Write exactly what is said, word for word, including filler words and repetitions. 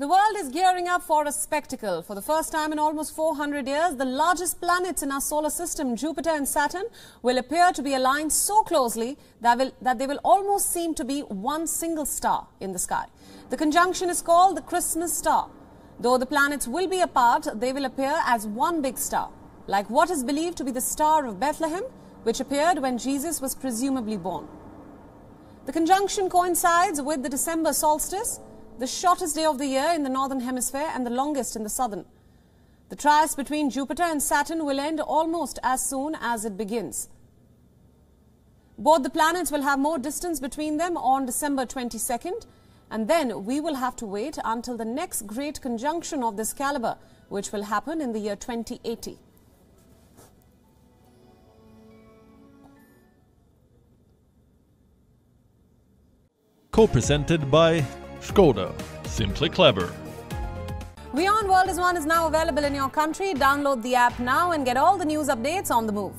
The world is gearing up for a spectacle. For the first time in almost four hundred years, the largest planets in our solar system, Jupiter and Saturn, will appear to be aligned so closely that, will, that they will almost seem to be one single star in the sky. The conjunction is called the Christmas star. Though the planets will be apart, they will appear as one big star, like what is believed to be the Star of Bethlehem, which appeared when Jesus was presumably born. The conjunction coincides with the December solstice, the shortest day of the year in the northern hemisphere and the longest in the southern. The trias between Jupiter and Saturn will end almost as soon as it begins. Both the planets will have more distance between them on December twenty-second, and then we will have to wait until the next great conjunction of this caliber, which will happen in the year twenty eighty. Co-presented by Skoda, simply clever. Beyond World is One is now available in your country. Download the app now and get all the news updates on the move.